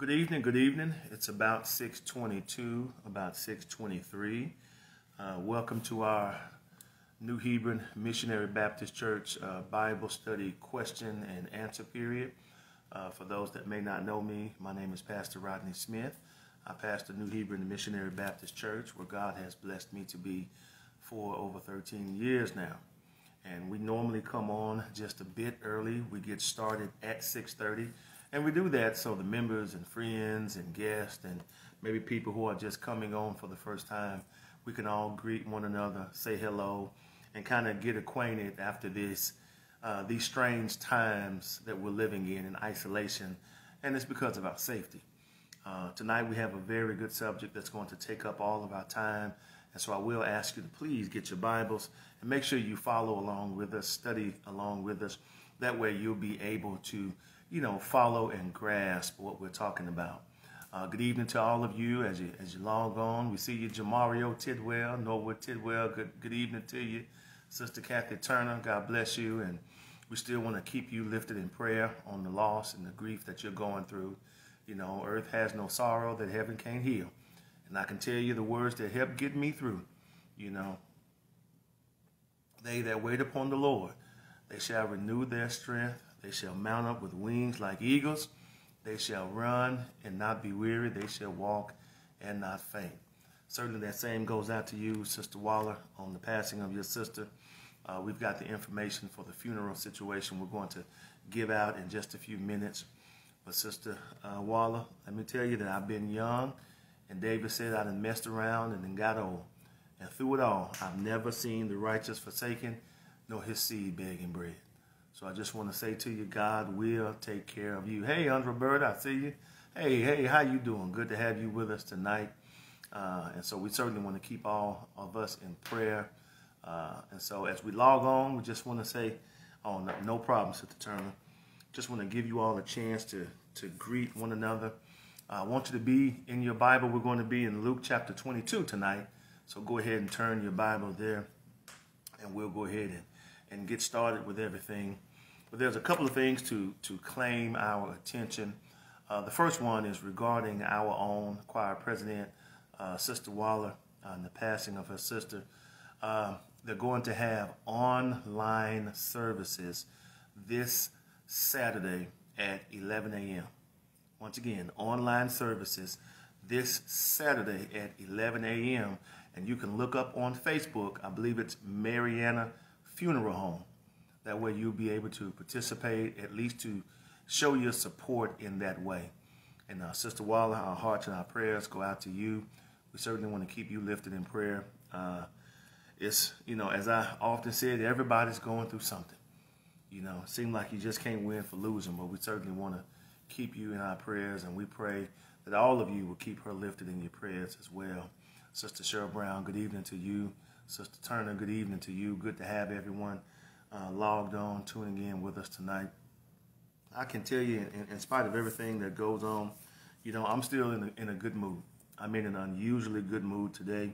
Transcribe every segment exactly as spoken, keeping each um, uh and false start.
Good evening, good evening. It's about six twenty-two, about six twenty-three. Uh, welcome to our New Hebron Missionary Baptist Church uh, Bible Study Question and Answer Period. Uh, for those that may not know me, my name is Pastor Rodney Smith. I pastor New Hebron Missionary Baptist Church, where God has blessed me to be for over thirteen years now. And we normally come on just a bit early. We get started at six thirty, and we do that so the members and friends and guests and maybe people who are just coming on for the first time, we can all greet one another, say hello, and kind of get acquainted after this, uh, these strange times that we're living in, in isolation, and it's because of our safety. Uh, tonight we have a very good subject that's going to take up all of our time, and so I will ask you to please get your Bibles and make sure you follow along with us, study along with us. That way you'll be able to, you know, follow and grasp what we're talking about. Uh, good evening to all of you as you as you log on. We see you, Jamario Tidwell, Norwood Tidwell. Good good evening to you, Sister Kathy Turner. God bless you, and we still want to keep you lifted in prayer on the loss and the grief that you're going through. You know, earth has no sorrow that heaven can't heal. And I can tell you the words that helped get me through, you know. They that wait upon the Lord, they shall renew their strength. They shall mount up with wings like eagles. They shall run and not be weary. They shall walk and not faint. Certainly that same goes out to you, Sister Waller, on the passing of your sister. Uh, we've got the information for the funeral situation we're going to give out in just a few minutes. But Sister uh, Waller, let me tell you that I've been young, and David said I done messed around and then got old. And through it all, I've never seen the righteous forsaken, nor his seed begging bread. So I just want to say to you, God will take care of you. Hey, Andrew Bird, I see you. Hey, hey, how you doing? Good to have you with us tonight. Uh, and so we certainly want to keep all of us in prayer. Uh, and so as we log on, we just want to say, oh, no, no problem, Sister Turner. Just want to give you all a chance to, to greet one another. I want you to be in your Bible. We're going to be in Luke chapter twenty-two tonight. So go ahead and turn your Bible there, and we'll go ahead and, and get started with everything. But there's a couple of things to, to claim our attention. Uh, the first one is regarding our own choir president, uh, Sister Waller, uh, and the passing of her sister. Uh, they're going to have online services this Saturday at eleven a m Once again, online services this Saturday at eleven a m And you can look up on Facebook, I believe it's Mariana Funeral Home. That way you'll be able to participate, at least to show your support in that way. And uh, Sister Waller, our hearts and our prayers go out to you. We certainly want to keep you lifted in prayer. Uh, it's, you know, as I often said, everybody's going through something. You know, it seems like you just can't win for losing, but we certainly want to keep you in our prayers, and we pray that all of you will keep her lifted in your prayers as well. Sister Cheryl Brown, good evening to you. Sister Turner, good evening to you. Good to have everyone uh, logged on, tuning in with us tonight. I can tell you, in, in spite of everything that goes on, you know, I'm still in a, in a good mood. I'm in an unusually good mood today.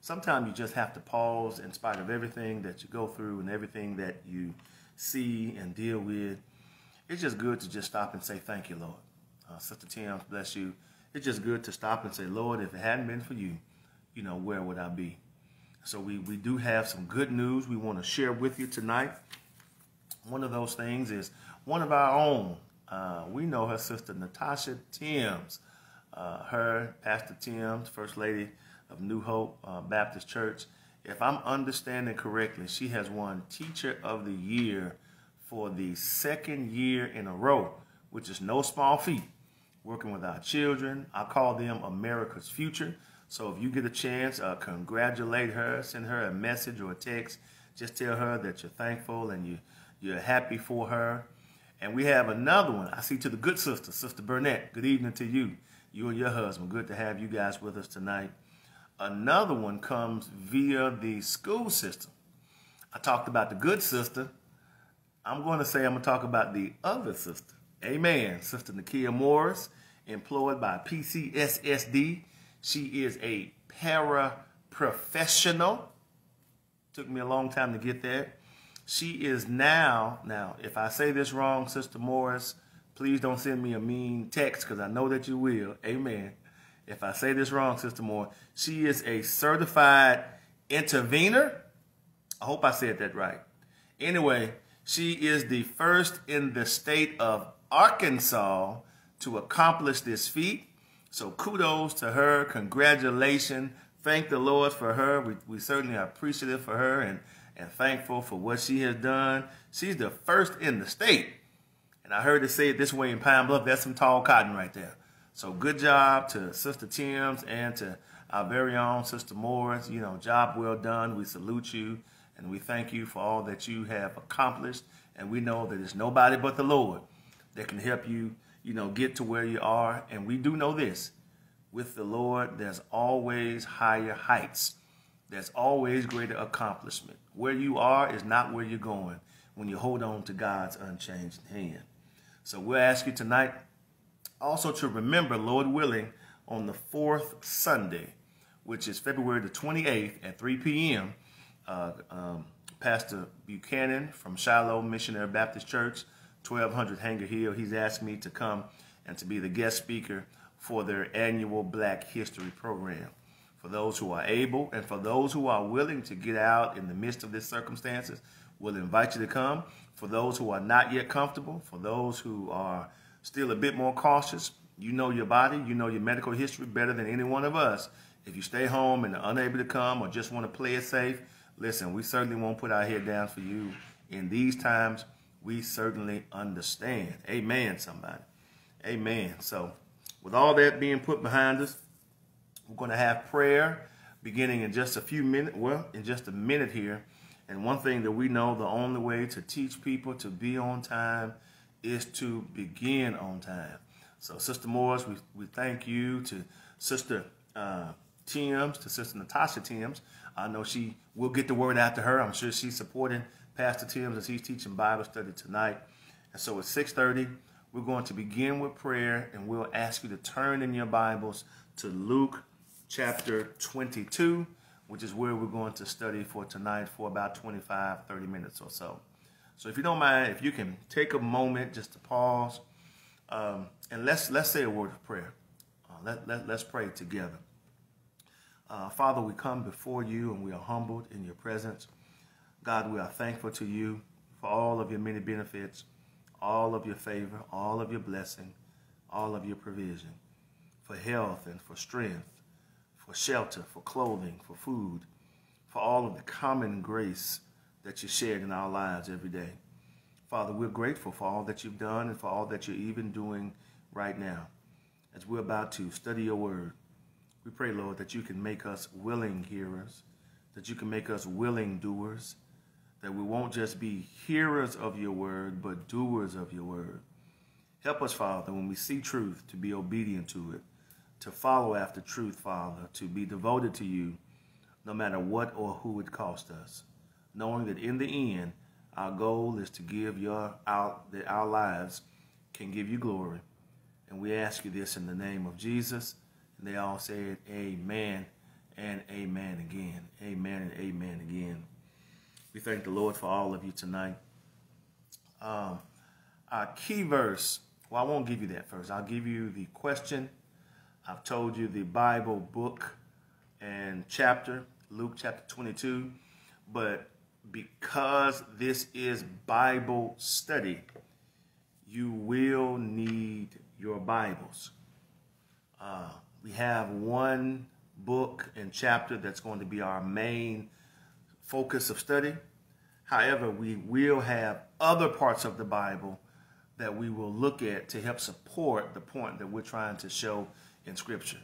Sometimes you just have to pause in spite of everything that you go through and everything that you see and deal with. It's just good to just stop and say, thank you, Lord. Uh, Sister Timms, bless you. It's just good to stop and say, Lord, if it hadn't been for you, you know, where would I be? So we, we do have some good news we want to share with you tonight. One of those things is one of our own. Uh, we know her sister, Natasha Timms. Uh, her, Pastor Timms, First Lady of New Hope uh, Baptist Church. If I'm understanding correctly, she has won Teacher of the Year for the second year in a row, which is no small feat, working with our children. I call them America's future. So if you get a chance, uh, congratulate her, send her a message or a text. Just tell her that you're thankful and you, you're happy for her. And we have another one. I see to the good sister, Sister Burnett. Good evening to you, you and your husband. Good to have you guys with us tonight. Another one comes via the school system. I talked about the good sister. I'm going to say I'm going to talk about the other sister. Amen. Sister Nakia Morris, employed by P C S S D. She is a paraprofessional. Took me a long time to get there. She is now, now, if I say this wrong, Sister Morris, Please don't send me a mean text, because I know that you will. Amen. If I say this wrong, Sister Moore, she is a certified intervener. I hope I said that right. Anyway, she is the first in the state of Arkansas to accomplish this feat. So kudos to her. Congratulations. Thank the Lord for her. We, we certainly are appreciative for her and, and thankful for what she has done. She's the first in the state. And I heard it said this way in Pine Bluff, that's some tall cotton right there. So good job to Sister Timms and to our very own Sister Morris. You know, job well done. We salute you and we thank you for all that you have accomplished. And we know that it's nobody but the Lord that can help you, you know, get to where you are. And we do know this. With the Lord, there's always higher heights. There's always greater accomplishment. Where you are is not where you're going when you hold on to God's unchanged hand. So we'll ask you tonight also to remember, Lord willing, on the fourth Sunday, which is February the twenty-eighth at three p m, uh, um, Pastor Buchanan from Shiloh Missionary Baptist Church, twelve hundred Hanger Hill, he's asked me to come and to be the guest speaker for their annual Black History program. For those who are able and for those who are willing to get out in the midst of these circumstances, we'll invite you to come. For those who are not yet comfortable, for those who are still a bit more cautious, you know your body, you know your medical history better than any one of us. If you stay home and are unable to come or just want to play it safe, listen, we certainly won't put our head down for you. In these times, we certainly understand. Amen, somebody. Amen. So, with all that being put behind us, we're going to have prayer beginning in just a few minutes, well, in just a minute here. And one thing that we know, the only way to teach people to be on time is to begin on time. So Sister Morris, we, we thank you, to Sister uh, Timms, to Sister Natasha Timms. I know she will get the word out to her. I'm sure she's supporting Pastor Timms as he's teaching Bible study tonight. And so at six thirty, we're going to begin with prayer, and we'll ask you to turn in your Bibles to Luke chapter twenty-two, which is where we're going to study for tonight for about twenty-five, thirty minutes or so. So if you don't mind, if you can take a moment just to pause, um, and let's let's say a word of prayer. Uh, let, let, let's pray together. Uh, Father, we come before you, and we are humbled in your presence. God, we are thankful to you for all of your many benefits, all of your favor, all of your blessing, all of your provision, for health and for strength, for shelter, for clothing, for food, for all of the common grace that you shared in our lives every day. Father, we're grateful for all that you've done and for all that you're even doing right now. As we're about to study your word, we pray, Lord, that you can make us willing hearers, that you can make us willing doers, that we won't just be hearers of your word, but doers of your word. Help us, Father, when we see truth, to be obedient to it, to follow after truth, Father, to be devoted to you, no matter what or who it costs us, knowing that in the end, our goal is to give your, our, that our lives can give you glory. And we ask you this in the name of Jesus. And they all said, amen and amen again. Amen and amen again. We thank the Lord for all of you tonight. Um, our key verse, well, I won't give you that first. I'll give you the question. I've told you the Bible book and chapter, Luke chapter twenty-two. But because this is Bible study, you will need your Bibles. Uh, we have one book and chapter that's going to be our main focus of study. However, we will have other parts of the Bible that we will look at to help support the point that we're trying to show in Scripture.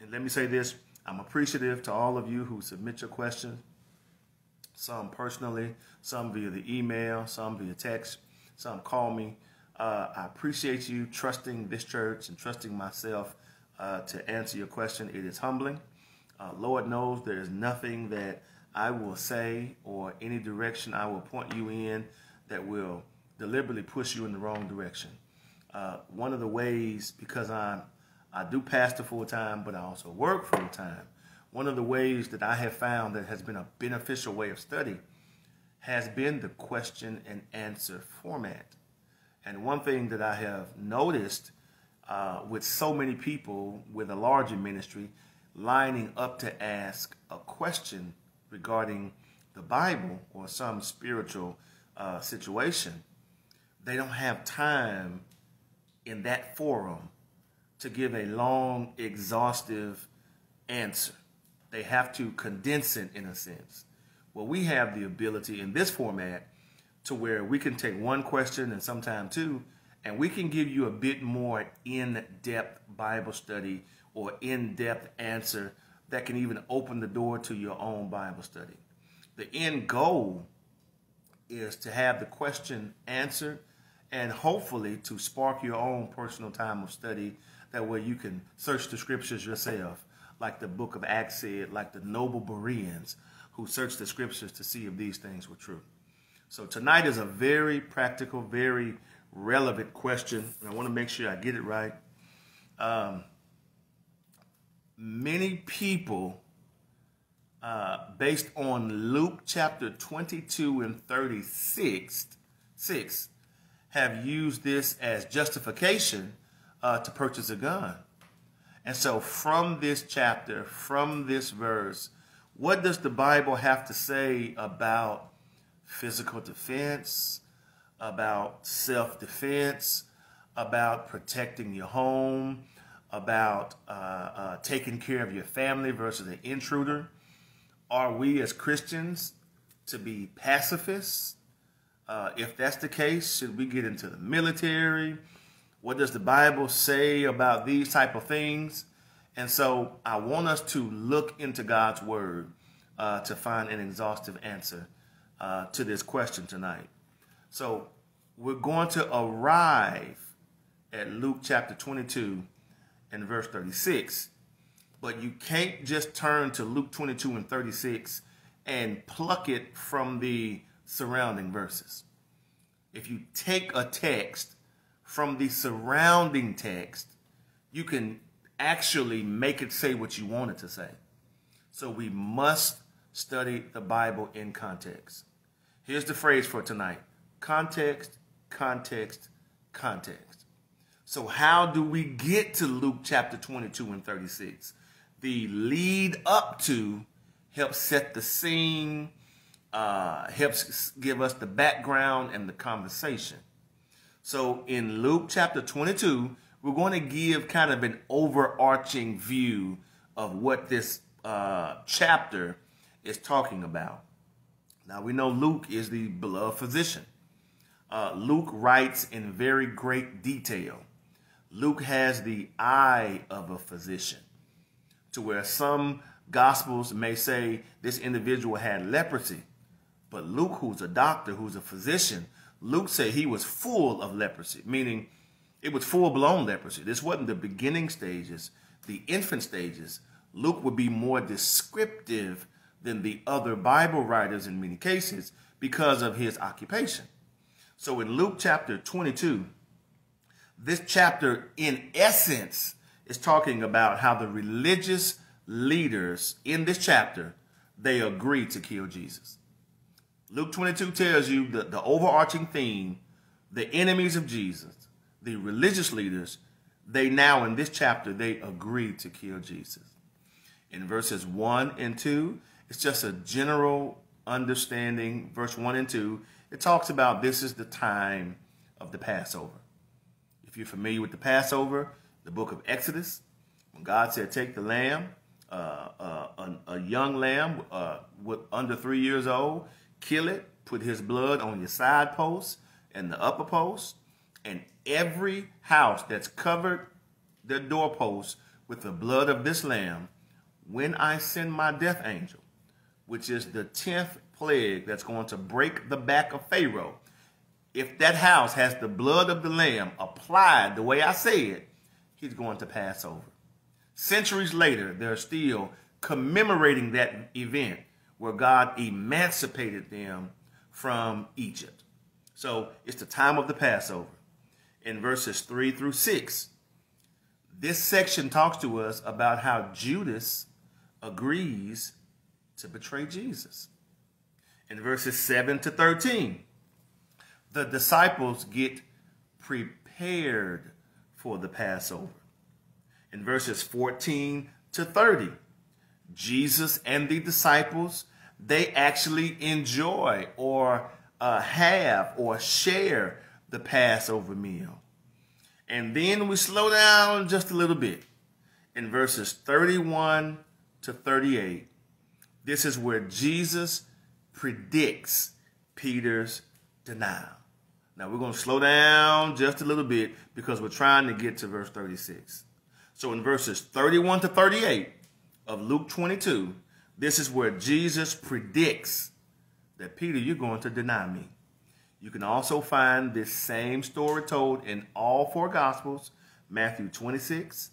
And let me say this, I'm appreciative to all of you who submit your questions, some personally, some via the email, some via text, some call me. Uh, I appreciate you trusting this church and trusting myself uh, to answer your question. It is humbling. Uh, Lord knows there is nothing that I will say or any direction I will point you in that will deliberately push you in the wrong direction. Uh, one of the ways, because I'm, I do pastor full-time, but I also work full-time, one of the ways that I have found that has been a beneficial way of study has been the question and answer format. And one thing that I have noticed uh, with so many people with a larger ministry lining up to ask a question regarding the Bible or some spiritual uh, situation, they don't have time in that forum to give a long, exhaustive answer. They have to condense it in a sense. Well, we have the ability in this format to where we can take one question and sometimes two, and we can give you a bit more in-depth Bible study or in-depth answer that can even open the door to your own Bible study. The end goal is to have the question answered and hopefully to spark your own personal time of study. That way you can search the scriptures yourself, like the book of Acts said, like the noble Bereans who searched the scriptures to see if these things were true. So tonight is a very practical, very relevant question, and I want to make sure I get it right. Um, many people, uh, based on Luke chapter twenty-two and thirty-six, six, have used this as justification uh, to purchase a gun. And so from this chapter, from this verse, what does the Bible have to say about physical defense, about self-defense, about protecting your home, about uh, uh, taking care of your family versus an intruder? Are we as Christians to be pacifists? Uh, if that's the case, should we get into the military? What does the Bible say about these type of things? And so I want us to look into God's word uh, to find an exhaustive answer Uh, to this question tonight. So we're going to arrive at Luke chapter twenty-two and verse thirty-six, but you can't just turn to Luke twenty-two and thirty-six and pluck it from the surrounding verses. If you take a text from the surrounding text, you can actually make it say what you want it to say. So we must study the Bible in context. Here's the phrase for tonight: context, context, context. So how do we get to Luke chapter twenty-two and thirty-six? The lead up to helps set the scene, uh, helps give us the background and the conversation. So in Luke chapter twenty-two, we're going to give kind of an overarching view of what this uh, chapter is talking about. Now we know Luke is the beloved physician. Uh, Luke writes in very great detail. Luke has the eye of a physician, to where some gospels may say this individual had leprosy, but Luke, who's a doctor, who's a physician, Luke said he was full of leprosy, meaning it was full-blown leprosy. This wasn't the beginning stages, the infant stages. Luke would be more descriptive than the other Bible writers in many cases because of his occupation. So in Luke chapter twenty-two, this chapter in essence is talking about how the religious leaders in this chapter, they agreed to kill Jesus. Luke twenty-two tells you the, the overarching theme, the enemies of Jesus, the religious leaders, they now in this chapter, they agreed to kill Jesus. In verses one and two, it's just a general understanding. Verse one and two, it talks about this is the time of the Passover. If you're familiar with the Passover, the book of Exodus, when God said, take the lamb, uh, uh, a, a young lamb uh, with under three years old, kill it, put his blood on your side posts and the upper posts, and every house that's covered their doorposts with the blood of this lamb, when I send my death angel, which is the tenth plague that's going to break the back of Pharaoh. If that house has the blood of the lamb applied the way I said, he's going to pass over. Centuries later, they're still commemorating that event where God emancipated them from Egypt. So it's the time of the Passover. In verses three through six, this section talks to us about how Judas agrees to betray Jesus. In verses seven to thirteen, the disciples get prepared for the Passover. In verses fourteen to thirty, Jesus and the disciples, they actually enjoy or uh, have or share the Passover meal. And then we slow down just a little bit. In verses thirty-one to thirty-eight, this is where Jesus predicts Peter's denial. Now we're going to slow down just a little bit because we're trying to get to verse thirty-six. So in verses thirty-one to thirty-eight of Luke twenty-two, this is where Jesus predicts that, Peter, you're going to deny me. You can also find this same story told in all four Gospels, Matthew twenty-six,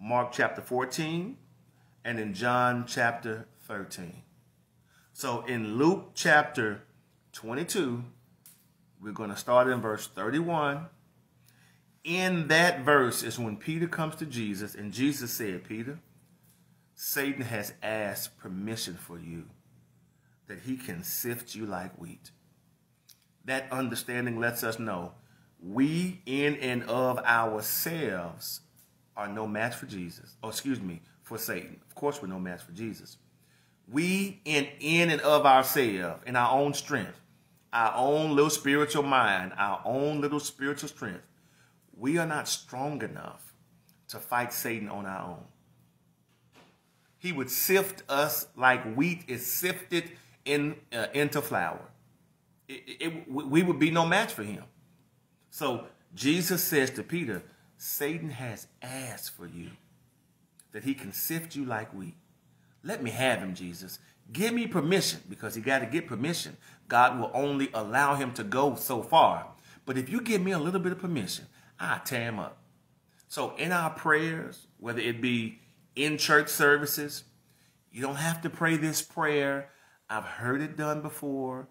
Mark chapter fourteen, and in John chapter thirteen. So in Luke chapter twenty-two, we're going to start in verse thirty-one. In that verse is when Peter comes to Jesus, and Jesus said, Peter, Satan has asked permission for you, that he can sift you like wheat. That understanding lets us know we in and of ourselves are no match for Jesus. Oh, excuse me, for Satan. Of course we're no match for Jesus. We in, in and of ourselves, in our own strength, our own little spiritual mind, our own little spiritual strength, we are not strong enough to fight Satan on our own. He would sift us like wheat is sifted in, uh, into flour. It, it, it, we would be no match for him. So Jesus says to Peter, Satan has asked for you, that he can sift you like wheat. Let me have him, Jesus. Give me permission, because he got to get permission. God will only allow him to go so far. But if you give me a little bit of permission, I'll tear him up. So in our prayers, whether it be in church services, you don't have to pray this prayer. I've heard it done before.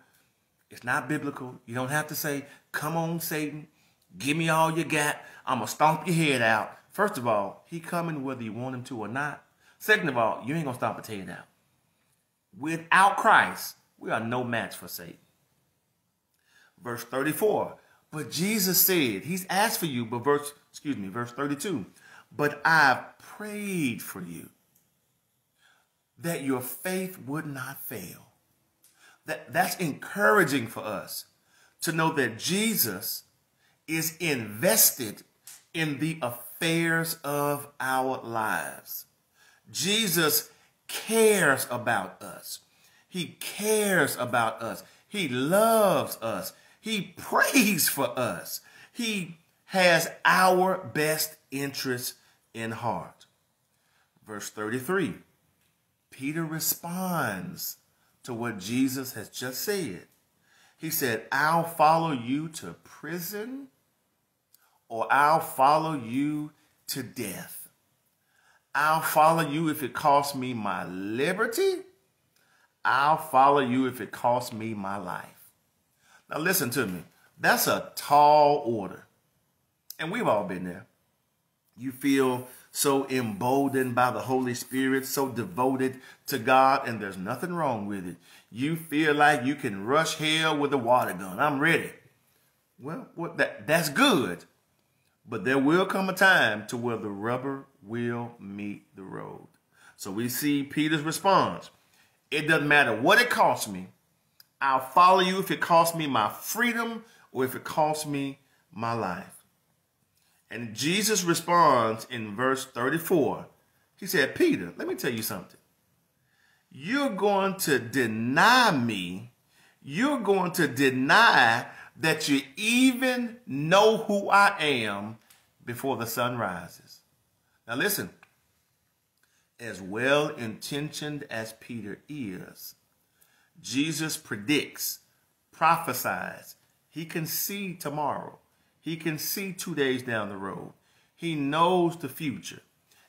It's not biblical. You don't have to say, come on, Satan, give me all you got. I'm going to stomp your head out. First of all, he coming whether you want him to or not. Second of all, you ain't going to stomp his head out. Without Christ, we are no match for Satan. Verse thirty-four, but Jesus said, he's asked for you, but verse, excuse me, verse thirty-two, but I've prayed for you that your faith would not fail. That, that's encouraging for us to know that Jesus is invested in the affairs of our lives. Jesus cares about us. He cares about us. He loves us. He prays for us. He has our best interests in heart. Verse thirty-three, Peter responds to what Jesus has just said. He said, I'll follow you to prison, or I'll follow you to death. I'll follow you if it costs me my liberty. I'll follow you if it costs me my life. Now listen to me. That's a tall order. And we've all been there. You feel so emboldened by the Holy Spirit, so devoted to God, and there's nothing wrong with it. You feel like you can rush hell with a water gun. I'm ready. Well, what that, that's good, but there will come a time to where the rubber will meet the road. So we see Peter's response. It doesn't matter what it costs me. I'll follow you if it costs me my freedom or if it costs me my life. And Jesus responds in verse thirty-four. He said, Peter, let me tell you something. You're going to deny me. You're going to deny that you even know who I am before the sun rises. Now listen, as well-intentioned as Peter is, Jesus predicts, prophesies. He can see tomorrow. He can see two days down the road. He knows the future.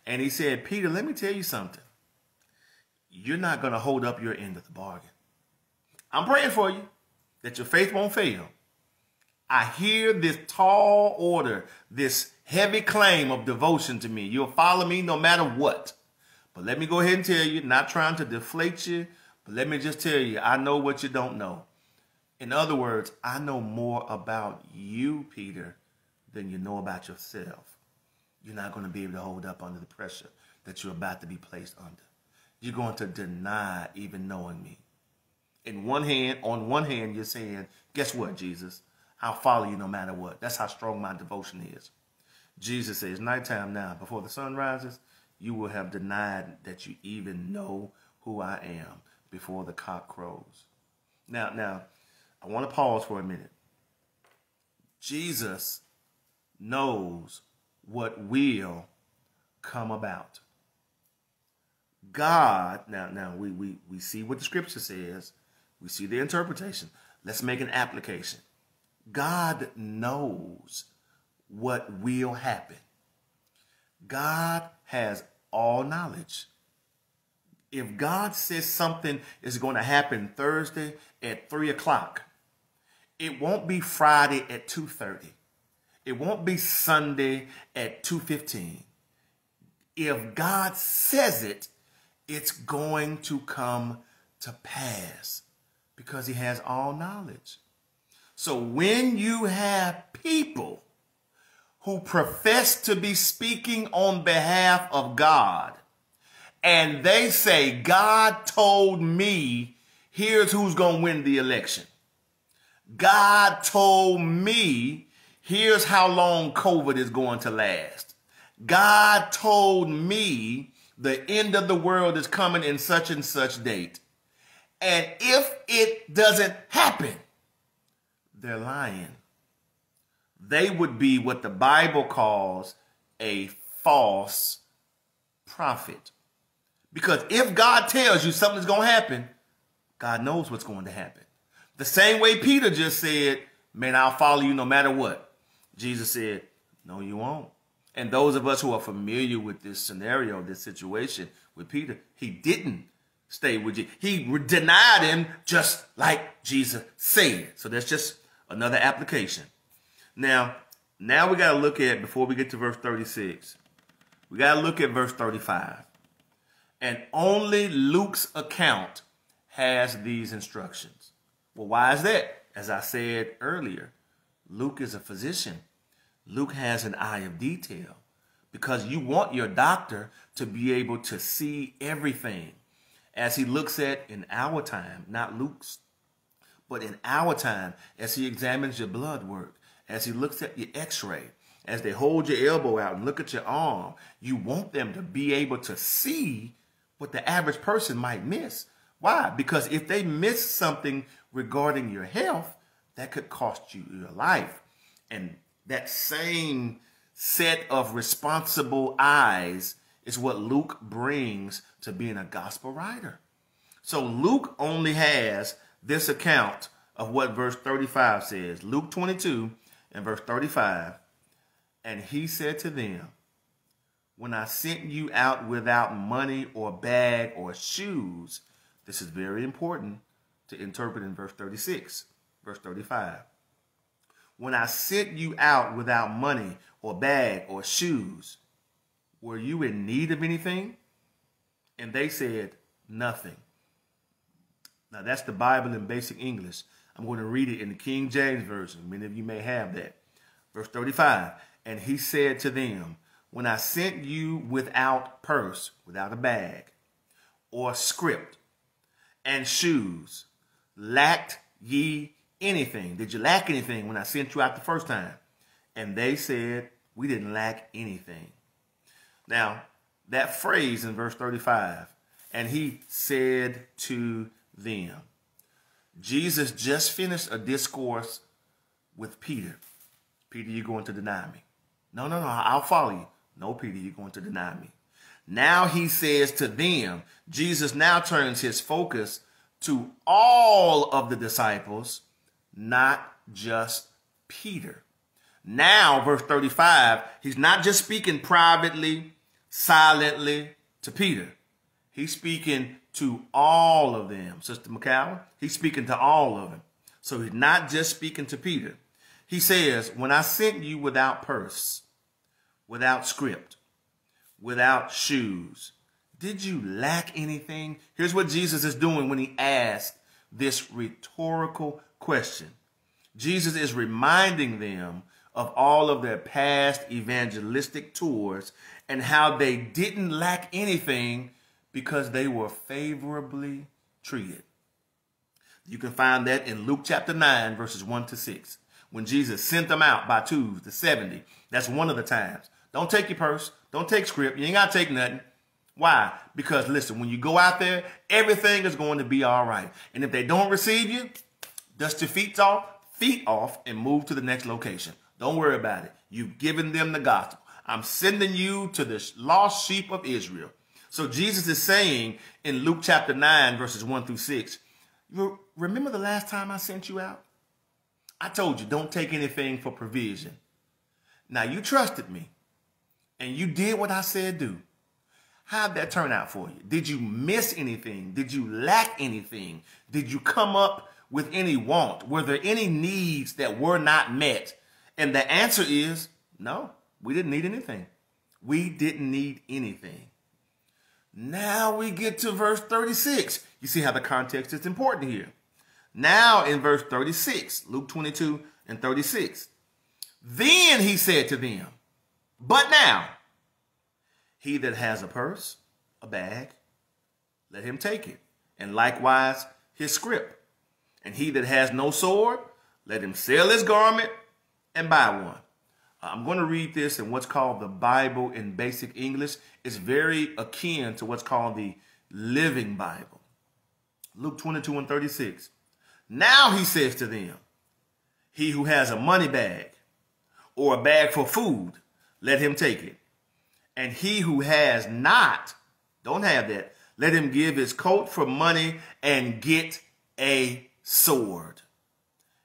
And he said, Peter, let me tell you something. You're not going to hold up your end of the bargain. I'm praying for you that your faith won't fail. I hear this tall order, this heavy claim of devotion to me. You'll follow me no matter what. But let me go ahead and tell you, not trying to deflate you, but let me just tell you, I know what you don't know. In other words, I know more about you, Peter, than you know about yourself, you're not going to be able to hold up under the pressure that you're about to be placed under. You're going to deny even knowing me. In one hand, on one hand, you're saying, guess what, Jesus? I'll follow you no matter what. That's how strong my devotion is. Jesus says, nighttime now, before the sun rises, you will have denied that you even know who I am before the cock crows. Now, now, I want to pause for a minute. Jesus knows what will come about. God, now, now we, we, we see what the scripture says. We see the interpretation. Let's make an application. God knows what will happen. God has all knowledge. If God says something is going to happen Thursday at three o'clock, it won't be Friday at two thirty. It won't be Sunday at two fifteen. If God says it, it's going to come to pass because he has all knowledge. So when you have people who profess to be speaking on behalf of God, and they say, God told me, here's who's going to win the election. God told me, here's how long COVID is going to last. God told me the end of the world is coming in such and such date. And if it doesn't happen, they're lying. They would be what the Bible calls a false prophet. Because if God tells you something's going to happen, God knows what's going to happen. The same way Peter just said, man, I'll follow you no matter what. Jesus said, no, you won't. And those of us who are familiar with this scenario, this situation with Peter, he didn't stay with you. He denied him just like Jesus said. So that's just another application. Now, now we got to look at, before we get to verse thirty-six, we got to look at verse thirty-five. And only Luke's account has these instructions. Well, why is that? As I said earlier, Luke is a physician. Luke has an eye of detail because you want your doctor to be able to see everything as he looks at in our time, not Luke's, but in our time, as he examines your blood work, as he looks at your x-ray, as they hold your elbow out and look at your arm. You want them to be able to see what the average person might miss. Why? Because if they miss something regarding your health, that could cost you your life. And that same set of responsible eyes is what Luke brings to being a gospel writer. So Luke only has this account of what verse thirty-five says. Luke twenty-two and verse thirty-five. And he said to them, when I sent you out without money or bag or shoes, this is very important to interpret in verse thirty-six, verse thirty-five. When I sent you out without money or bag or shoes, were you in need of anything? And they said, nothing. Now that's the Bible in basic English. I'm going to read it in the King James Version. Many of you may have that. Verse thirty-five. And he said to them, when I sent you without purse, without a bag, or script, and shoes, lacked ye anything? Did you lack anything when I sent you out the first time? And they said, we didn't lack anything. Now, that phrase in verse thirty-five, and he said to them. Jesus just finished a discourse with Peter. Peter, you're going to deny me. No, no, no, I'll follow you. No, Peter, you're going to deny me. Now he says to them, Jesus now turns his focus to all of the disciples, not just Peter. Now, verse thirty-five, he's not just speaking privately, silently to Peter. He's speaking to all of them. Sister McCowell, he's speaking to all of them. So he's not just speaking to Peter. He says, when I sent you without purse, without script, without shoes, did you lack anything? Here's what Jesus is doing when he asks this rhetorical question. Jesus is reminding them of all of their past evangelistic tours and how they didn't lack anything because they were favorably treated. You can find that in Luke chapter nine, verses one to six. When Jesus sent them out by twos, the seventy, that's one of the times. Don't take your purse. Don't take script. You ain't got to take nothing. Why? Because, listen, when you go out there, everything is going to be all right. And if they don't receive you, dust your feet off, feet off, and move to the next location. Don't worry about it. You've given them the gospel. I'm sending you to the lost sheep of Israel. So Jesus is saying in Luke chapter nine, verses one through six, remember the last time I sent you out? I told you, don't take anything for provision. Now, you trusted me, and you did what I said do. How'd that turn out for you? Did you miss anything? Did you lack anything? Did you come up with any want? Were there any needs that were not met? And the answer is, no, we didn't need anything. We didn't need anything. Now we get to verse thirty-six. You see how the context is important here. Now in verse thirty-six, Luke twenty-two and thirty-six. Then he said to them, but now, he that has a purse, a bag, let him take it, and likewise his scrip. And he that has no sword, let him sell his garment and buy one. I'm going to read this in what's called the Bible in basic English. It's very akin to what's called the Living Bible. Luke twenty-two and thirty-six. Now he says to them, he who has a money bag or a bag for food, let him take it. And he who has not, don't have that, let him give his coat for money and get a sword.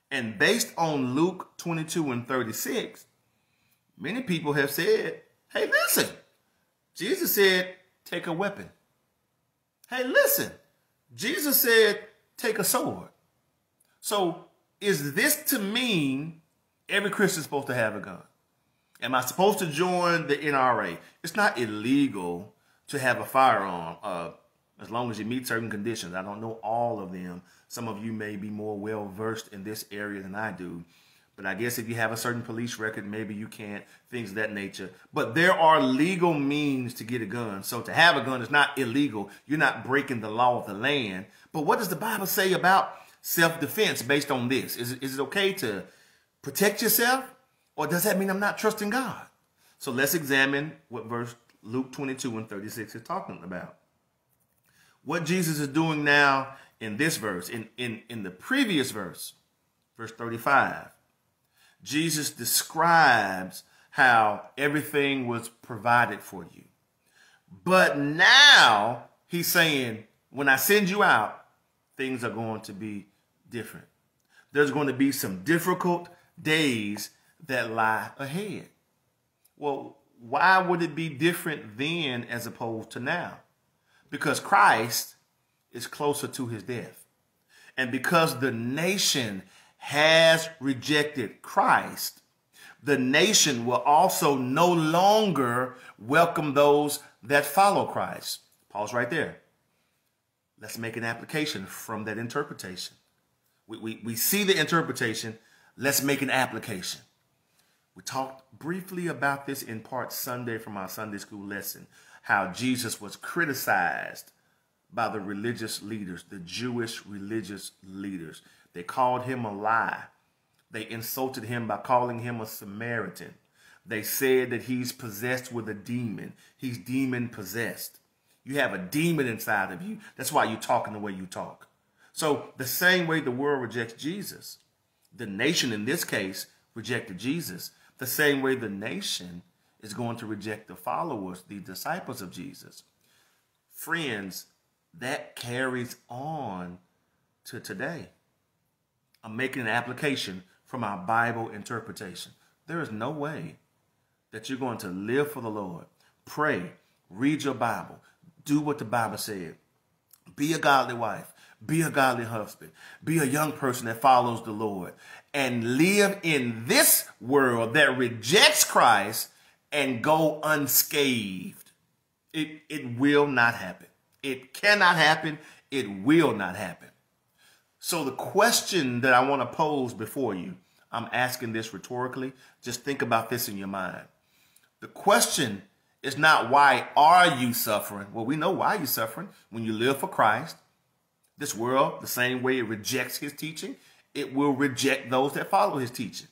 And based on Luke twenty-two and thirty-six, many people have said, hey, listen, Jesus said, take a weapon. Hey, listen, Jesus said, take a sword. So is this to mean every Christian is supposed to have a gun? Am I supposed to join the N R A? It's not illegal to have a firearm uh, as long as you meet certain conditions. I don't know all of them. Some of you may be more well-versed in this area than I do. But I guess if you have a certain police record, maybe you can't, things of that nature. But there are legal means to get a gun. So to have a gun is not illegal. You're not breaking the law of the land. But what does the Bible say about self-defense based on this? Is it, is it okay to protect yourself? Or does that mean I'm not trusting God? So let's examine what verse Luke twenty-two and thirty-six is talking about. What Jesus is doing now in this verse, in, in, in the previous verse, verse thirty-five, Jesus describes how everything was provided for you. But now he's saying, when I send you out, things are going to be different. There's going to be some difficult days that lie ahead. Well, why would it be different then as opposed to now? Because Christ is closer to his death. And because the nation has rejected Christ, the nation will also no longer welcome those that follow Christ. Pause right there. Let's make an application from that interpretation. We, we, we see the interpretation. Let's make an application. We talked briefly about this in part Sunday from our Sunday school lesson, how Jesus was criticized by the religious leaders, the Jewish religious leaders. They called him a lie. They insulted him by calling him a Samaritan. They said that he's possessed with a demon. He's demon possessed. You have a demon inside of you. That's why you're talking the way you talk. So the same way the world rejects Jesus, the nation in this case rejected Jesus. The same way the nation is going to reject the followers, the disciples of Jesus. Friends, that carries on to today. I'm making an application from our Bible interpretation. There is no way that you're going to live for the Lord, pray, read your Bible, do what the Bible said. Be a godly wife. Be a godly husband. Be a young person that follows the Lord. And live in this world that rejects Christ and go unscathed. It, it will not happen. It cannot happen. It will not happen. So the question that I want to pose before you, I'm asking this rhetorically. Just think about this in your mind. The question is not why are you suffering? Well, we know why you're suffering. When you live for Christ, this world, the same way it rejects his teaching, it will reject those that follow his teaching.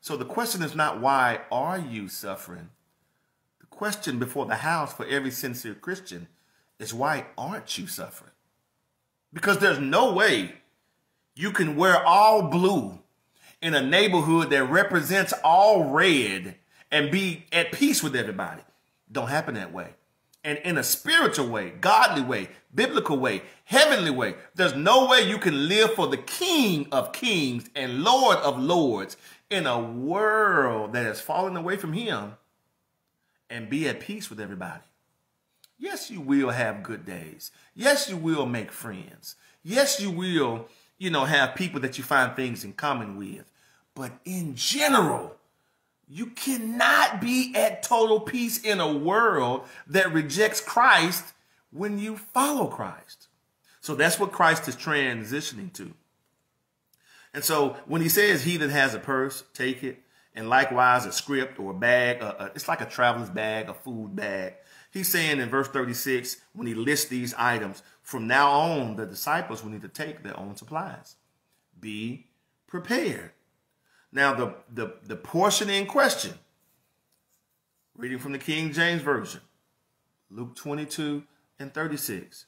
So the question is not why are you suffering? The question before the house for every sincere Christian is why aren't you suffering? Because there's no way you can wear all blue in a neighborhood that represents all red and be at peace with everybody. Don't happen that way. And in a spiritual way, godly way, biblical way, heavenly way, there's no way you can live for the King of Kings and Lord of Lords in a world that has fallen away from him and be at peace with everybody. Yes, you will have good days. Yes, you will make friends. Yes, you will, you know, have people that you find things in common with. But in general, you cannot be at total peace in a world that rejects Christ when you follow Christ. So that's what Christ is transitioning to. And so when he says he that has a purse, take it, and likewise a script or a bag, a, a, it's like a traveler's bag, a food bag. He's saying in verse thirty-six, when he lists these items, from now on, the disciples will need to take their own supplies. Be prepared. Now, the, the, the portion in question, reading from the King James Version, Luke twenty-two and thirty-six,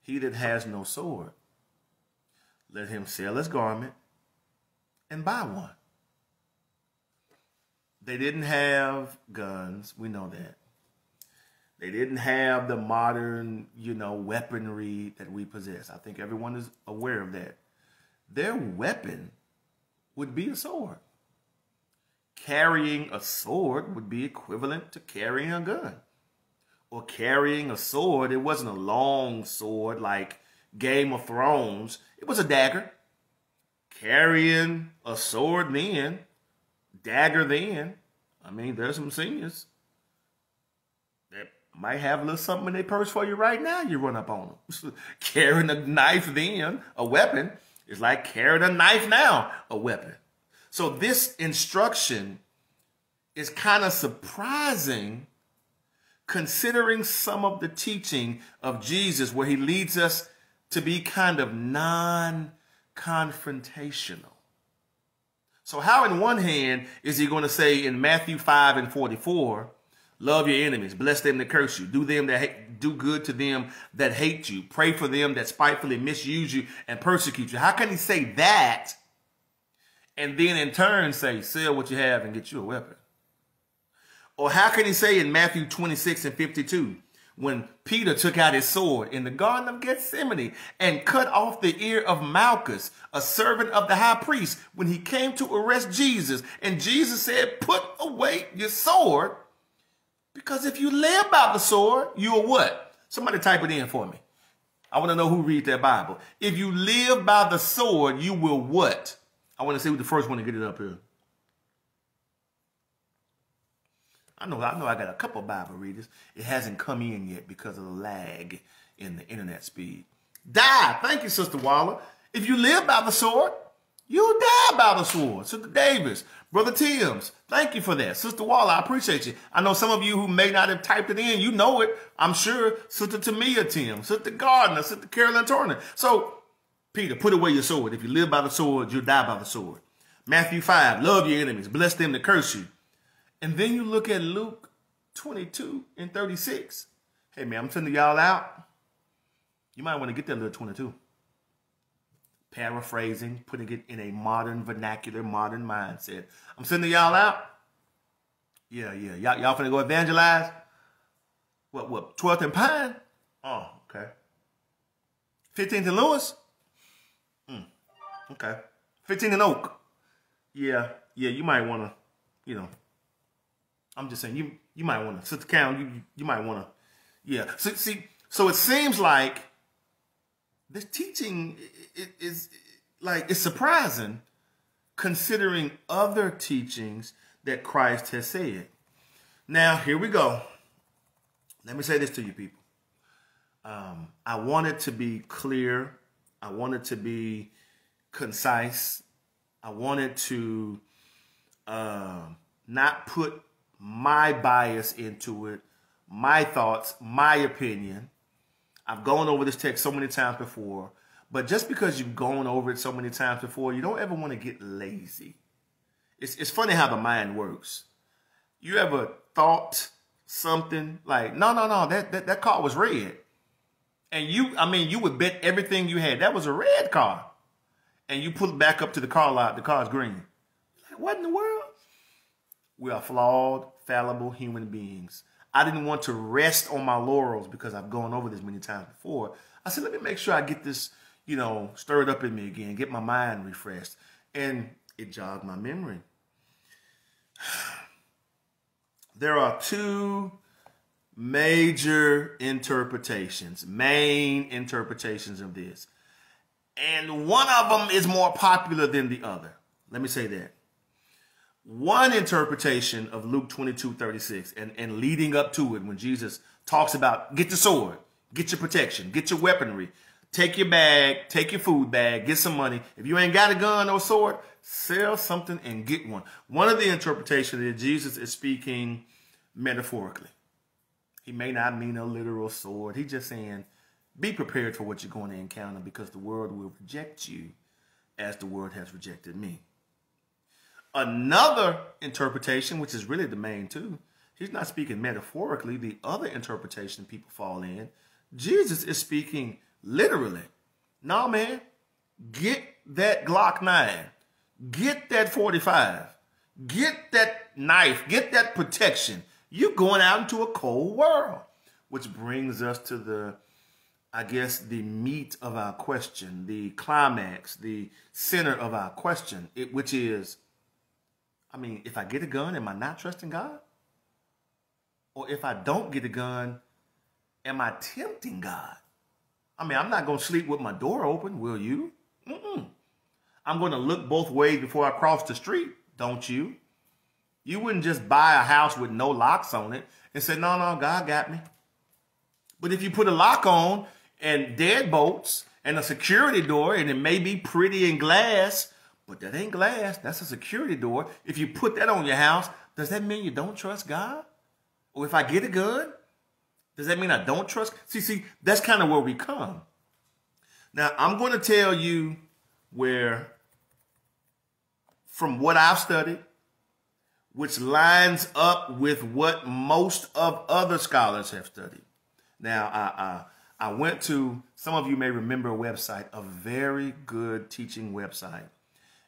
he that has no sword, let him sell his garment and buy one. They didn't have guns. We know that. They didn't have the modern, you know, weaponry that we possess. I think everyone is aware of that. Their weapon would be a sword. Carrying a sword would be equivalent to carrying a gun. Or carrying a sword, it wasn't a long sword like Game of Thrones. It was a dagger. Carrying a sword then, dagger then. I mean, there's some seniors might have a little something in their purse for you right now. You run up on them. Carrying a knife then, a weapon, is like carrying a knife now, a weapon. So this instruction is kind of surprising considering some of the teaching of Jesus where he leads us to be kind of non-confrontational. So how in one hand is he going to say in Matthew five and forty-four, love your enemies, bless them that curse you, do them that hate, do good to them that hate you, pray for them that spitefully misuse you and persecute you. How can he say that and then in turn say, sell what you have and get you a weapon? Or how can he say in Matthew twenty-six and fifty-two, when Peter took out his sword in the Garden of Gethsemane and cut off the ear of Malchus, a servant of the high priest, when he came to arrest Jesus, and Jesus said, put away your sword, because if you live by the sword, you are what? Somebody type it in for me. I want to know who reads their Bible. If you live by the sword, you will what? I want to see who the first one to get it up here. I know, I know I got a couple Bible readers. It hasn't come in yet because of the lag in the internet speed. Die. Thank you, Sister Waller. If you live by the sword, you die by the sword. Sister Davis, Brother Timms, thank you for that. Sister Waller, I appreciate you. I know some of you who may not have typed it in, you know it, I'm sure. Sister Tamia Timms, Sister Gardner, Sister Carolyn Turner. So, Peter, put away your sword. If you live by the sword, you'll die by the sword. Matthew five, love your enemies, bless them that curse you. And then you look at Luke twenty-two and thirty-six. Hey, man, I'm sending y'all out. You might want to get that little twenty-two. Paraphrasing, putting it in a modern vernacular, modern mindset. I'm sending y'all out. Yeah, yeah. Y'all y'all finna go evangelize? What, what? twelfth and Pine? Oh, okay. fifteenth and Lewis? Mm, okay. fifteenth and Oak? Yeah, yeah. You might want to, you know, I'm just saying, you you might want to, Sister Cowan, you, you might want to, yeah. So, see, so it seems like this teaching is like, it's surprising considering other teachings that Christ has said. Now, here we go. Let me say this to you people. Um, I want it to be clear. I want it to be concise. I wanted to uh, not put my bias into it, my thoughts, my opinion. I've gone over this text so many times before, but just because you've gone over it so many times before, you don't ever want to get lazy. It's, it's funny how the mind works. You ever thought something like, no, no, no, that, that, that car was red. And you, I mean, you would bet everything you had. That was a red car. And you pull it back up to the car lot. The car's green. Like, what in the world? We are flawed, fallible human beings. I didn't want to rest on my laurels because I've gone over this many times before. I said, let me make sure I get this, you know, stirred up in me again, get my mind refreshed. And it jogged my memory. There are two major interpretations, main interpretations of this. And one of them is more popular than the other. Let me say that. One interpretation of Luke twenty-two thirty-six and, and leading up to it when Jesus talks about get the sword, get your protection, get your weaponry, take your bag, take your food bag, get some money. If you ain't got a gun or sword, sell something and get one. One of the interpretations is Jesus is speaking metaphorically. He may not mean a literal sword. He's just saying, be prepared for what you're going to encounter because the world will reject you as the world has rejected me. Another interpretation, which is really the main two, he's not speaking metaphorically. The other interpretation people fall in, Jesus is speaking literally. No, man, get that Glock nine. Get that forty-five. Get that knife. Get that protection. You're going out into a cold world, which brings us to the, I guess, the meat of our question, the climax, the center of our question, it, which is, I mean, if I get a gun, am I not trusting God? Or if I don't get a gun, am I tempting God? I mean, I'm not going to sleep with my door open, will you? Mm-mm. I'm going to look both ways before I cross the street, don't you? You wouldn't just buy a house with no locks on it and say, no, no, God got me. But if you put a lock on and deadbolts and a security door, and it may be pretty in glass, but that ain't glass, that's a security door. If you put that on your house, does that mean you don't trust God? Or if I get a gun, does that mean I don't trust? See, see, that's kind of where we come. Now, I'm going to tell you where, from what I've studied, which lines up with what most of other scholars have studied. Now, I, I, I went to, some of you may remember a website, a very good teaching website.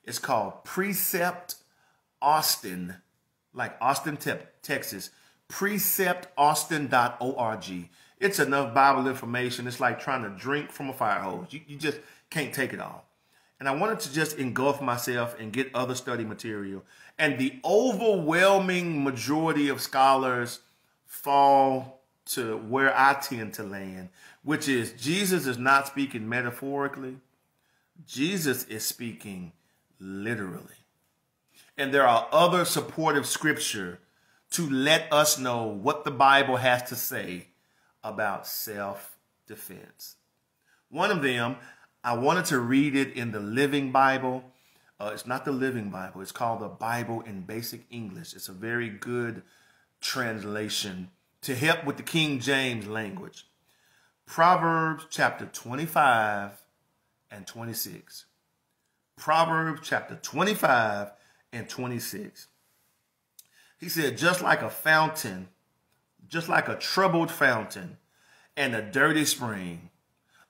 It's called PreceptAustin, like Austin, te Texas, Precept Austin dot org. It's enough Bible information. It's like trying to drink from a fire hose. You, you just can't take it all. And I wanted to just engulf myself and get other study material. And the overwhelming majority of scholars fall to where I tend to land, which is Jesus is not speaking metaphorically. Jesus is speaking literally. And there are other supportive scripture to let us know what the Bible has to say about self-defense. One of them, I wanted to read it in the Living Bible. Uh, it's not the Living Bible. It's called the Bible in Basic English. It's a very good translation to help with the King James language. Proverbs chapter twenty-five and twenty-six. Proverbs chapter twenty-five and twenty-six. He said, just like a fountain, just like a troubled fountain and a dirty spring,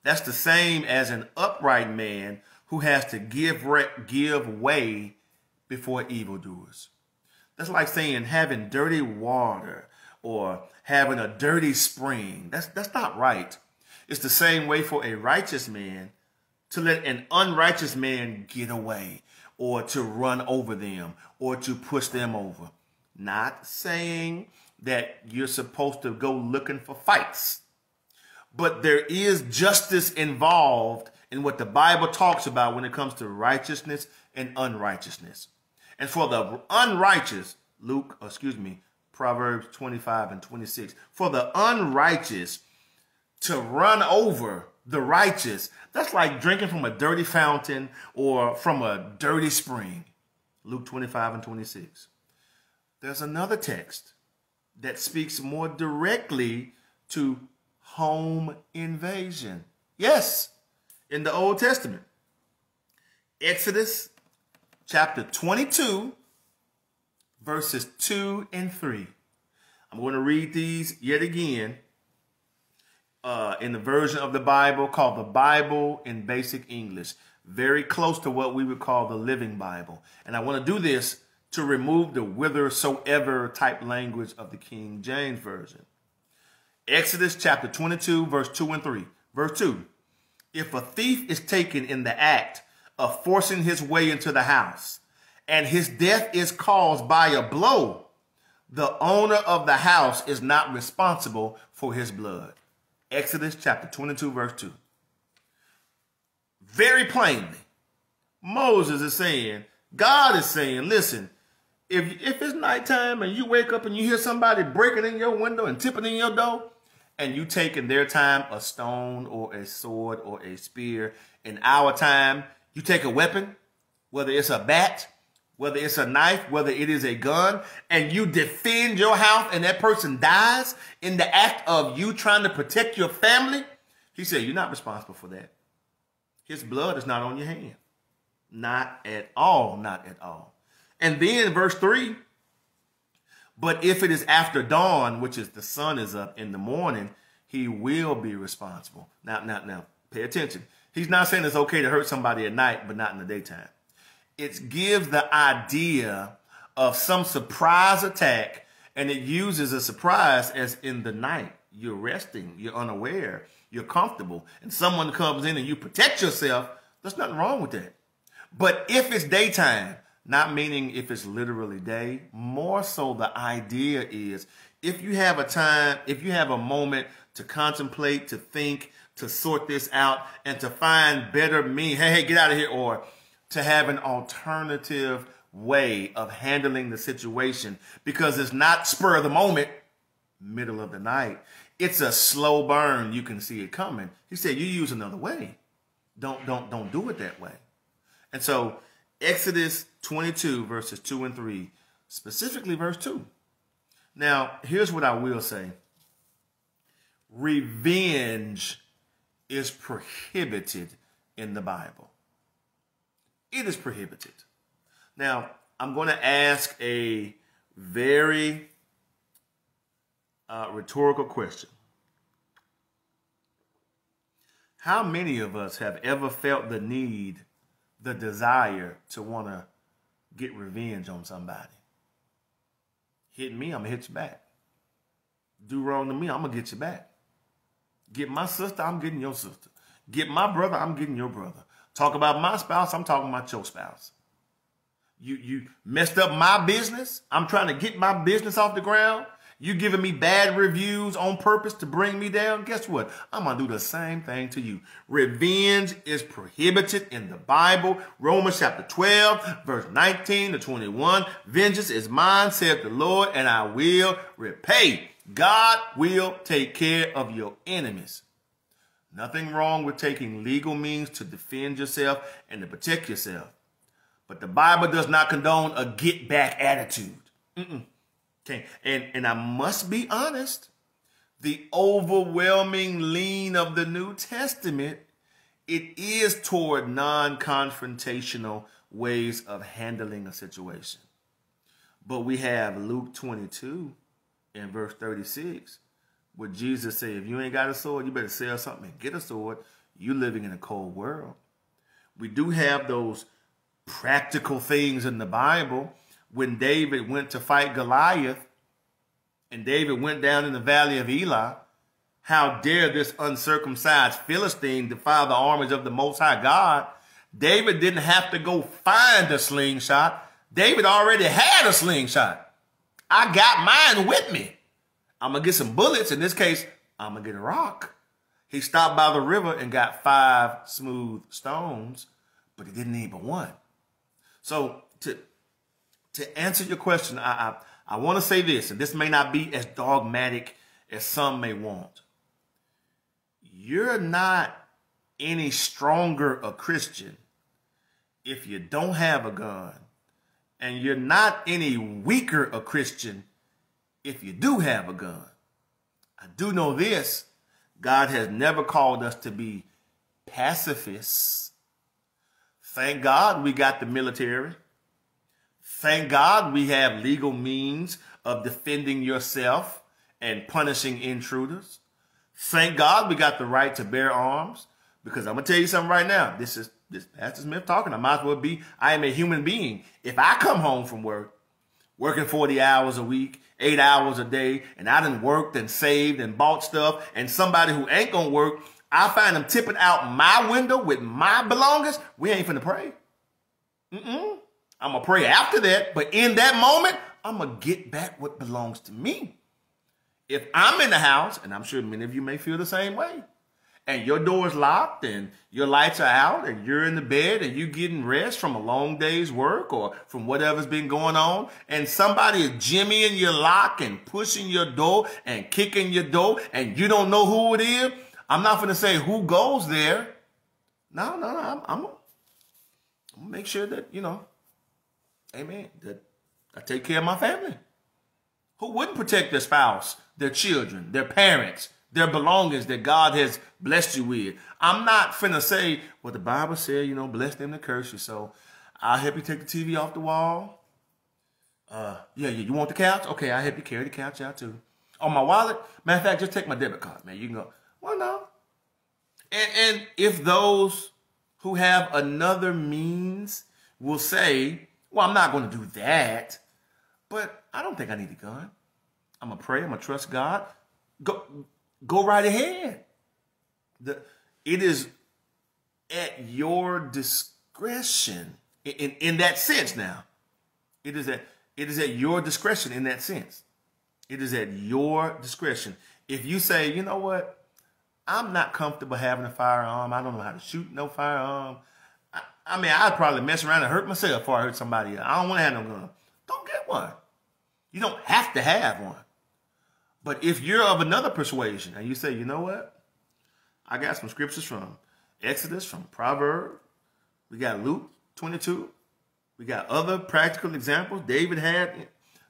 that's the same as an upright man who has to give, give way before evildoers. That's like saying having dirty water or having a dirty spring. That's, that's not right. It's the same way for a righteous man to let an unrighteous man get away or to run over them or to push them over. Not saying that you're supposed to go looking for fights. But there is justice involved in what the Bible talks about when it comes to righteousness and unrighteousness. And for the unrighteous, Luke, excuse me, Proverbs twenty-five and twenty-six, for the unrighteous to run over the righteous, that's like drinking from a dirty fountain or from a dirty spring. Luke twenty-five and twenty-six. There's another text that speaks more directly to home invasion. Yes, in the Old Testament. Exodus chapter twenty-two, verses two and three. I'm going to read these yet again uh, in the version of the Bible called the Bible in Basic English, very close to what we would call the Living Bible. And I want to do this to remove the whithersoever type language of the King James Version. Exodus chapter twenty-two, verse two and three. Verse two, if a thief is taken in the act of forcing his way into the house, and his death is caused by a blow, the owner of the house is not responsible for his blood. Exodus chapter twenty-two, verse two. Very plainly, Moses is saying, God is saying, listen, if, if it's nighttime and you wake up and you hear somebody breaking in your window and tipping in your door, and you take in their time a stone or a sword or a spear, in our time, you take a weapon, whether it's a bat, whether it's a knife, whether it is a gun, and you defend your house and that person dies in the act of you trying to protect your family, he said, you're not responsible for that. His blood is not on your hand. Not at all, not at all. And then verse three, but if it is after dawn, which is the sun is up in the morning, he will be responsible. Now, now, now, pay attention. He's not saying it's okay to hurt somebody at night, but not in the daytime. It gives the idea of some surprise attack, and it uses a surprise as in the night. You're resting, you're unaware, you're comfortable, and someone comes in and you protect yourself. There's nothing wrong with that. But if it's daytime, not meaning if it's literally day, more so the idea is if you have a time, if you have a moment to contemplate, to think, to sort this out, and to find better me, hey, hey, get out of here, or to have an alternative way of handling the situation, because it's not spur of the moment, middle of the night. It's a slow burn. You can see it coming. He said, you use another way. Don't, don't, don't do it that way. And so Exodus twenty-two, verses two and three, specifically verse two. Now, here's what I will say. Revenge is prohibited in the Bible. It is prohibited. Now, I'm going to ask a very uh, rhetorical question. How many of us have ever felt the need, the desire to want to get revenge on somebody? Hit me, I'm going to hit you back. Do wrong to me, I'm going to get you back. Get my sister, I'm getting your sister. Get my brother, I'm getting your brother. Talk about my spouse, I'm talking about your spouse. You, you messed up my business. I'm trying to get my business off the ground. You giving me bad reviews on purpose to bring me down. Guess what? I'm going to do the same thing to you. Revenge is prohibited in the Bible. Romans chapter twelve, verse nineteen to twenty-one. Vengeance is mine, saith the Lord, and I will repay. God will take care of your enemies. Nothing wrong with taking legal means to defend yourself and to protect yourself. But the Bible does not condone a get back attitude. Mm-mm. Okay. And, and I must be honest, the overwhelming lean of the New Testament, it is toward non-confrontational ways of handling a situation. But we have Luke twenty-two in verse thirty-six, where Jesus said, if you ain't got a sword, you better sell something and get a sword. You're living in a cold world. We do have those practical things in the Bible. When David went to fight Goliath, and David went down in the valley of Elah, how dare this uncircumcised Philistine defile the armies of the Most High God? David didn't have to go find a slingshot. David already had a slingshot. I got mine with me. I'm going to get some bullets. In this case, I'm going to get a rock. He stopped by the river and got five smooth stones, but he didn't need but one. So to, to answer your question, I, I, I want to say this, and this may not be as dogmatic as some may want. You're not any stronger a Christian if you don't have a gun, and you're not any weaker a Christian if you do have a gun. I do know this, God has never called us to be pacifists. Thank God we got the military. Thank God we have legal means of defending yourself and punishing intruders. Thank God we got the right to bear arms, because I'm going to tell you something right now. This is this Pastor Smith talking. I might as well be, I am a human being. If I come home from work, working forty hours a week, eight hours a day, and I done worked and saved and bought stuff, and somebody who ain't going to work, I find them tipping out my window with my belongings, we ain't finna pray. Mm-mm. I'm going to pray after that, but in that moment, I'm going to get back what belongs to me. If I'm in the house, and I'm sure many of you may feel the same way, and your door's locked and your lights are out and you're in the bed and you're getting rest from a long day's work or from whatever's been going on, and somebody is jimmying your lock and pushing your door and kicking your door and you don't know who it is, I'm not going to say who goes there. No, no, no. I'm, I'm going to make sure that, you know, amen, that I take care of my family. Who wouldn't protect their spouse, their children, their parents, their belongings that God has blessed you with? I'm not finna say, well, the Bible said, you know, bless them to curse you. So I'll help you take the T V off the wall. Uh, yeah, yeah, you want the couch? Okay, I'll help you carry the couch out too. Oh, my wallet? Matter of fact, just take my debit card, man. You can go, well, no. And, and if those who have another means will say, well, I'm not going to do that, but I don't think I need a gun. I'm going to pray. I'm going to trust God. Go, go right ahead. The, it is at your discretion in, in, in that sense now. It is, at, it is at your discretion in that sense. It is at your discretion. If you say, you know what, I'm not comfortable having a firearm. I don't know how to shoot no firearm. I, I mean, I'd probably mess around and hurt myself before I hurt somebody. I don't want to have no gun. Don't get one. You don't have to have one. But if you're of another persuasion and you say, you know what? I got some scriptures from Exodus, from Proverbs. We got Luke twenty-two. We got other practical examples David had.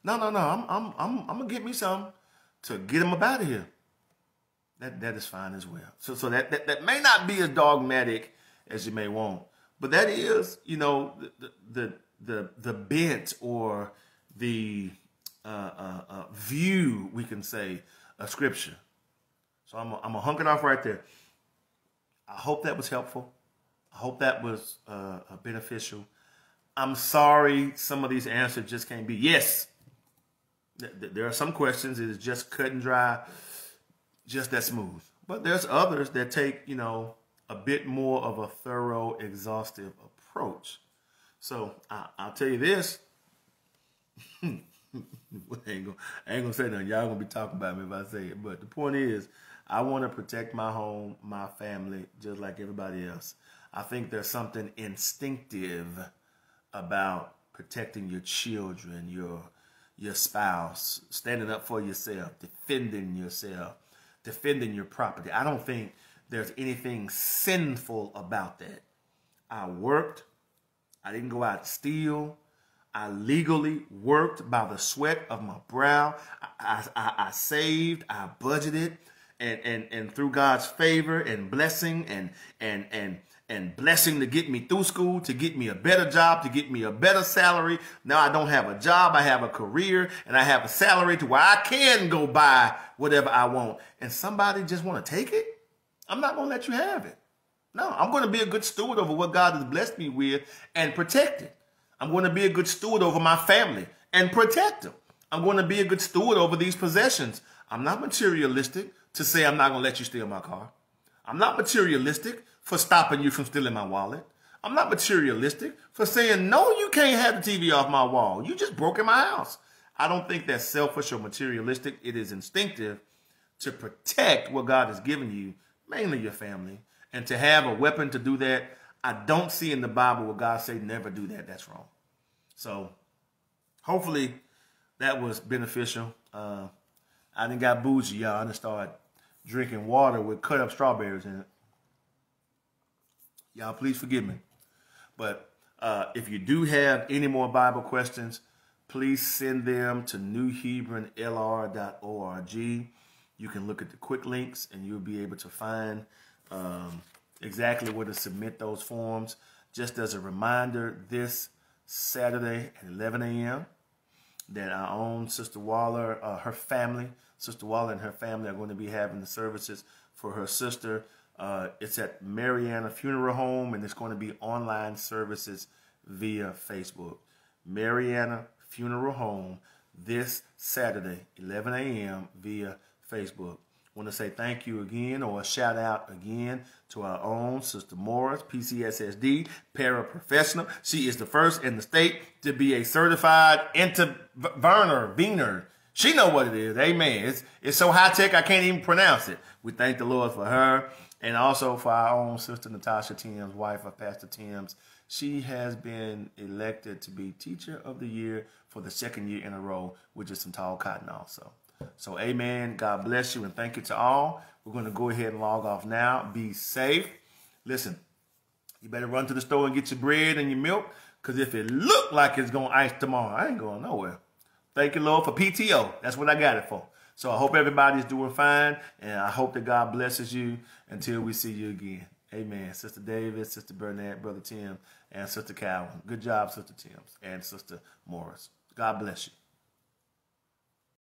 No, no, no. I'm, I'm, I'm, I'm going to get me some to get him up out of here. That, that is fine as well. So, so that, that, that may not be as dogmatic as you may want. But that is, you know, the, the, the, the bent or the... Uh, uh, uh, view, we can say, of Scripture. So I'm going to hunk it off right there. I hope that was helpful. I hope that was uh, beneficial. I'm sorry some of these answers just can't be. Yes, th th there are some questions that is just cut and dry, just that smooth. But there's others that take, you know, a bit more of a thorough, exhaustive approach. So I I'll tell you this. I ain't gonna, I ain't gonna say nothing. Y'all gonna be talking about me if I say it. But the point is, I want to protect my home, my family, just like everybody else. I think there's something instinctive about protecting your children, your your spouse, standing up for yourself, defending yourself, defending your property. I don't think there's anything sinful about that. I worked. I didn't go out and steal. I legally worked by the sweat of my brow. I, I, I saved, I budgeted, and, and, and through God's favor and blessing and, and, and, and blessing to get me through school, to get me a better job, to get me a better salary. Now I don't have a job, I have a career, and I have a salary to where I can go buy whatever I want. And somebody just want to take it? I'm not going to let you have it. No, I'm going to be a good steward over what God has blessed me with and protect it. I'm going to be a good steward over my family and protect them. I'm going to be a good steward over these possessions. I'm not materialistic to say I'm not going to let you steal my car. I'm not materialistic for stopping you from stealing my wallet. I'm not materialistic for saying, no, you can't have the T V off my wall. You just broke in my house. I don't think that's selfish or materialistic. It is instinctive to protect what God has given you, mainly your family, and to have a weapon to do that. I don't see in the Bible where God say never do that. That's wrong. So hopefully that was beneficial. Uh, I didn't got bougie, y'all. I didn't start drinking water with cut up strawberries in it. Y'all, please forgive me. But uh, if you do have any more Bible questions, please send them to new hebron l r dot org. You can look at the quick links and you'll be able to find um, exactly where to submit those forms. Just as a reminder, this Saturday at eleven a m that our own Sister Waller, uh, her family, Sister Waller and her family are going to be having the services for her sister. Uh, it's at Mariana Funeral Home, and it's going to be online services via Facebook. Mariana Funeral Home this Saturday, eleven a m via Facebook. I want to say thank you again, or a shout out again to our own Sister Morris, P C S S D, paraprofessional. She is the first in the state to be a certified intervener, vener. She know what it is. Amen. It's, it's so high tech I can't even pronounce it. We thank the Lord for her, and also for our own Sister Natasha Timms, wife of Pastor Timms. She has been elected to be Teacher of the Year for the second year in a row, which is some tall cotton also. So, amen. God bless you, and thank you to all. We're going to go ahead and log off now. Be safe. Listen, you better run to the store and get your bread and your milk, because if it look like it's going to ice tomorrow, I ain't going nowhere. Thank you, Lord, for P T O. That's what I got it for. So I hope everybody's doing fine, and I hope that God blesses you until we see you again. Amen. Sister Davis, Sister Burnett, Brother Tim, and Sister Calvin. Good job, Sister Timms and Sister Morris. God bless you.